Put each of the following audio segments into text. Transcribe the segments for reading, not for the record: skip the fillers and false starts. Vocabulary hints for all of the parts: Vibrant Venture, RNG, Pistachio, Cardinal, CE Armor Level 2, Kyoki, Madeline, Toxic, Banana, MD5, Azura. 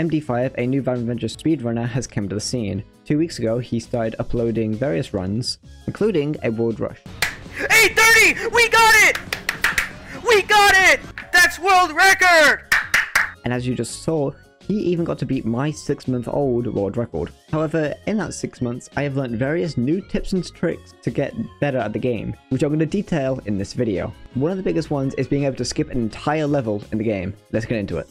MD5, a new Vibrant Venture speedrunner, has come to the scene. 2 weeks ago, he started uploading various runs, including a World Rush. 8:30! We got it! We got it! That's world record! And as you just saw, he even got to beat my 6-month-old world record. However, in that 6 months, I have learned various new tips and tricks to get better at the game, which I'm going to detail in this video. One of the biggest ones is being able to skip an entire level in the game. Let's get into it.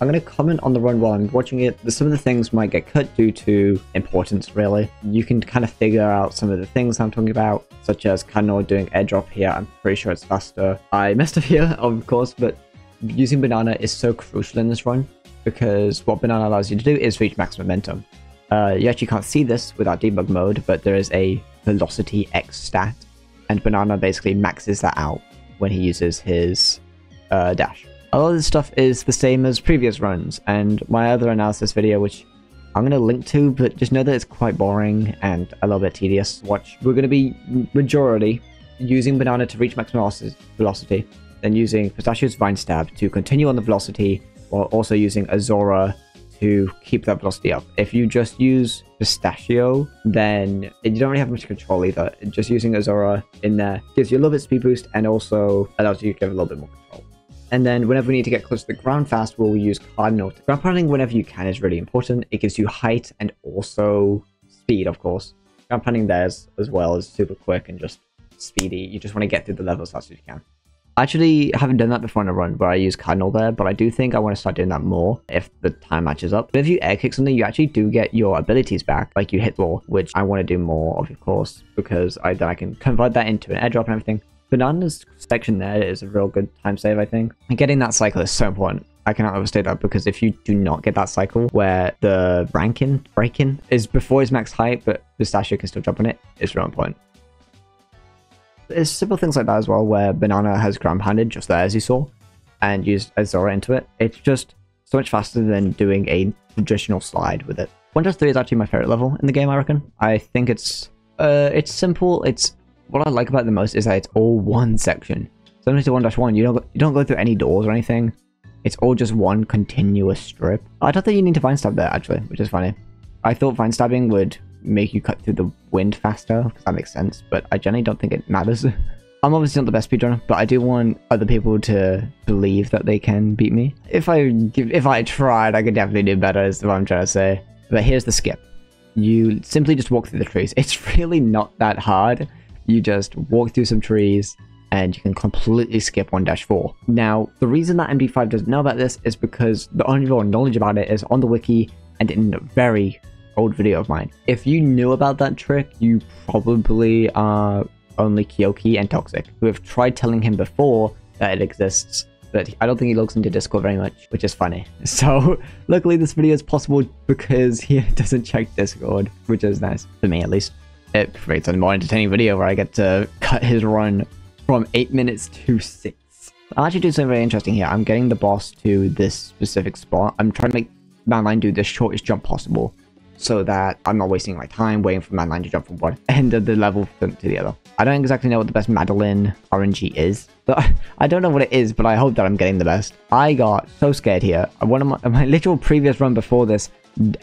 I'm going to comment on the run while I'm watching it. Some of the things might get cut due to importance, really. You can kind of figure out some of the things I'm talking about, such as Cardinal doing airdrop here. I'm pretty sure it's faster. I messed up here, of course, but using Banana is so crucial in this run, because what Banana allows you to do is reach max momentum. You actually can't see this without debug mode, but there is a velocity X stat, and Banana basically maxes that out when he uses his dash. A lot of this stuff is the same as previous runs, and my other analysis video, which I'm going to link to, but just know that it's quite boring and a little bit tedious to watch. We're going to be majority using Banana to reach maximum velocity, then using Pistachio's Vine Stab to continue on the velocity, while also using Azura to keep that velocity up. If you just use Pistachio, then you don't really have much control either. Just using Azura in there gives you a little bit of speed boost and also allows you to give a little bit more control. And then whenever we need to get close to the ground fast, we'll use Cardinal. Ground pounding whenever you can is really important. It gives you height and also speed, of course. Ground pounding there as well is super quick and just speedy. You just want to get through the level as fast as you can. I actually haven't done that before in a run where I use Cardinal there, but I do think I want to start doing that more if the time matches up. But if you air kick something, you actually do get your abilities back, like you hit law, which I want to do more of course, because then I can convert that into an airdrop and everything. Banana's section there is a real good time save, I think. And getting that cycle is so important. I cannot overstate that, because if you do not get that cycle where the break-in is before his max height, but Pistachio can still jump on it, it's real important. There's simple things like that as well, where Banana has ground pounded just there, as you saw, and used Azura into it. It's just so much faster than doing a traditional slide with it. 1-3 is actually my favorite level in the game, I reckon. I think it's simple, what I like about it the most is that it's all one section. Similar to 1-1, you don't go through any doors or anything. It's all just one continuous strip. I don't think you need to vine stab there, actually, which is funny. I thought vine stabbing would make you cut through the wind faster, because that makes sense, but I generally don't think it matters. I'm obviously not the best speedrunner, but I do want other people to believe that they can beat me. If I tried, I could definitely do better, is what I'm trying to say. But here's the skip. You simply just walk through the trees. It's really not that hard. You just walk through some trees and you can completely skip 1-4. Now, the reason that MD5 doesn't know about this is because the only real knowledge about it is on the wiki and in a very old video of mine. If you knew about that trick, you probably are only Kyoki and Toxic, who have tried telling him before that it exists, but I don't think he logs into Discord very much, which is funny. So luckily this video is possible because he doesn't check Discord, which is nice, for me at least. It creates a more entertaining video where I get to cut his run from 8 minutes to 6. I'm actually doing something very interesting here. I'm getting the boss to this specific spot. I'm trying to make Madeline do the shortest jump possible so that I'm not wasting my time waiting for Madeline to jump from one end of the level to the other. I don't exactly know what the best Madeline RNG is, but I don't know what it is, but I hope that I'm getting the best. I got so scared here. One of my literal previous run before this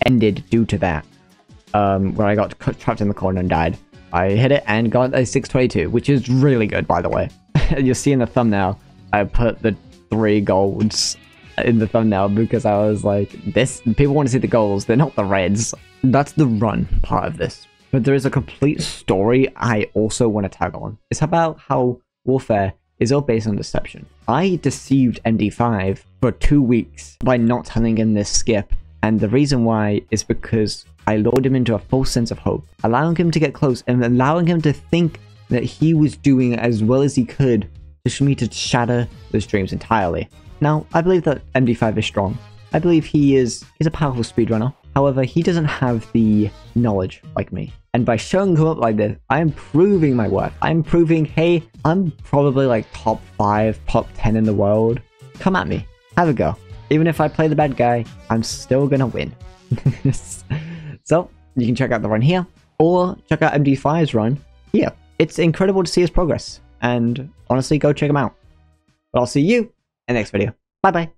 ended due to that. Where I got trapped in the corner and died. I hit it and got a 622, which is really good, by the way. You'll see in the thumbnail, I put the 3 golds in the thumbnail because I was like, this, people want to see the golds, they're not the reds. That's the run part of this. But there is a complete story I also want to tag on. It's about how warfare is all based on deception. I deceived MD5 for 2 weeks by not telling him this skip. And the reason why is because I lured him into a false sense of hope, allowing him to get close and allowing him to think that he was doing as well as he could for me to shatter those dreams entirely. Now, I believe that MD5 is strong. I believe he's a powerful speedrunner. However, he doesn't have the knowledge like me. And by showing him up like this, I am proving my worth. I'm proving, hey, I'm probably like top 5, top 10 in the world. Come at me. Have a go. Even if I play the bad guy, I'm still gonna win. So, you can check out the run here, or check out MD5's run here. It's incredible to see his progress, and honestly, go check him out. But I'll see you in the next video. Bye-bye.